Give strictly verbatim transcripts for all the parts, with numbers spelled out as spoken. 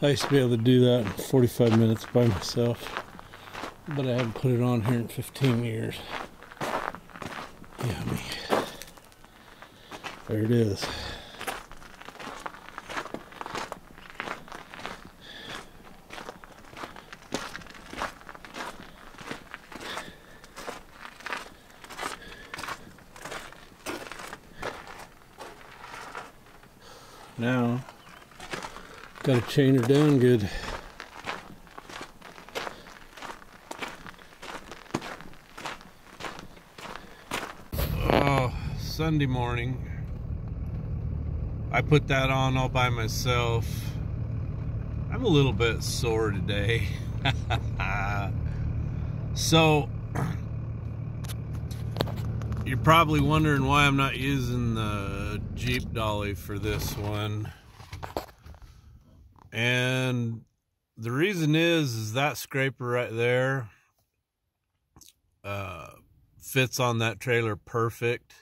I used to be able to do that in forty-five minutes by myself, but I haven't put it on here in fifteen years. Yummy. There it is. Now, gotta chain her down good. Oh, Sunday morning. I put that on all by myself. I'm a little bit sore today. So, you're probably wondering why I'm not using the Jeep dolly for this one. And the reason is, is that scraper right there uh, fits on that trailer perfect.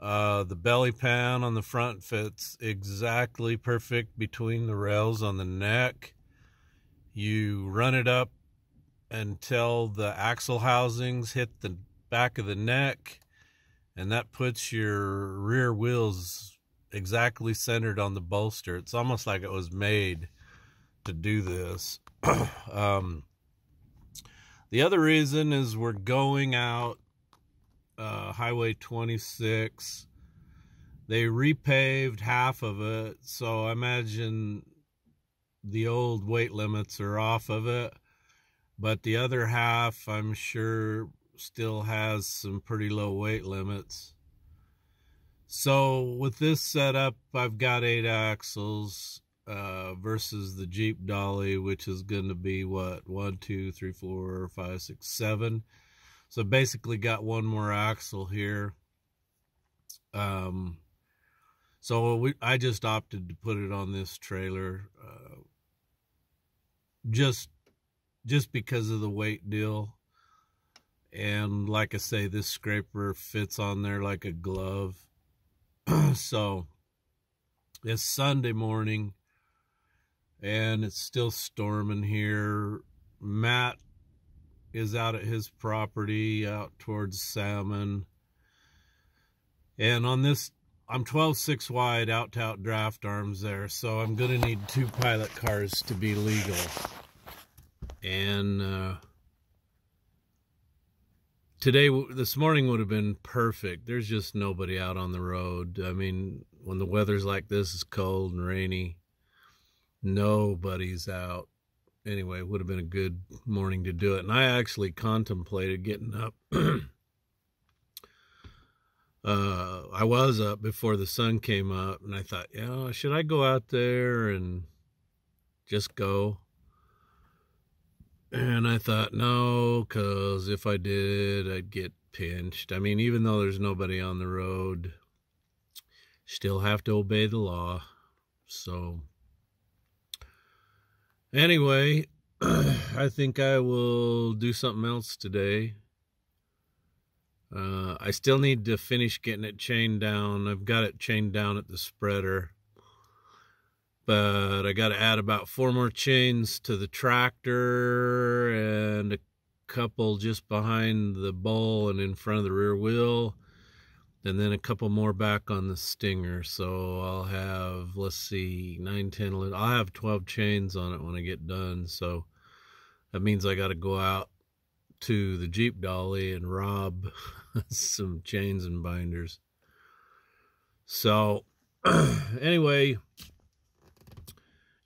Uh, the belly pan on the front fits exactly perfect between the rails on the neck. You run it up until the axle housings hit the back of the neck, and that puts your rear wheels exactly centered on the bolster. It's almost like it was made to do this. Um, the other reason is we're going out uh, Highway twenty-six. They repaved half of it, so I imagine the old weight limits are off of it, but the other half, I'm sure, still has some pretty low weight limits. So with this setup, I've got eight axles uh, versus the Jeep dolly, which is going to be what, one, two, three, four, five, six, seven. So basically got one more axle here. Um, so we, I just opted to put it on this trailer, uh, just just because of the weight deal. And like I say, this scraper fits on there like a glove. So it's Sunday morning and it's still storming here. Matt is out at his property out towards Salmon. And on this, I'm twelve six wide out to out draft arms there. So I'm going to need two pilot cars to be legal. And, uh, Today, this morning would have been perfect. There's just nobody out on the road. I mean, when the weather's like this, it's cold and rainy, nobody's out. Anyway, it would have been a good morning to do it. And I actually contemplated getting up. uh, I was up before the sun came up, and I thought, you know, should I go out there and just go? And I thought, no, because if I did, I'd get pinched. I mean, even though there's nobody on the road, still have to obey the law. So, anyway, I think I will do something else today. Uh, I still need to finish getting it chained down. I've got it chained down at the spreader. But I got to add about four more chains to the tractor and a couple just behind the bowl and in front of the rear wheel. And then a couple more back on the stinger. So I'll have, let's see, nine, ten, eleven. I'll have twelve chains on it when I get done. So that means I got to go out to the Jeep dolly and rob some chains and binders. So anyway,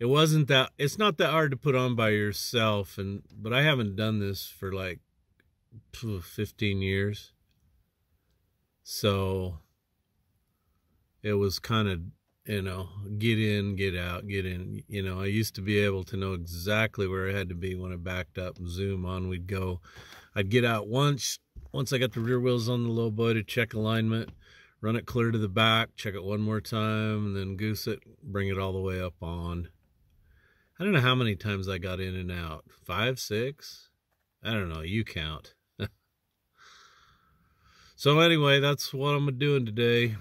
it wasn't that, it's not that hard to put on by yourself, and but I haven't done this for like fifteen years. So it was kind of, you know, get in, get out, get in. You know, I used to be able to know exactly where I had to be when I backed up, zoom on, we'd go. I'd get out once, once I got the rear wheels on the low boy to check alignment, run it clear to the back, check it one more time, and then goose it, bring it all the way up on. I don't know how many times I got in and out. Five, six? I don't know. You count. So anyway, that's what I'm doing today.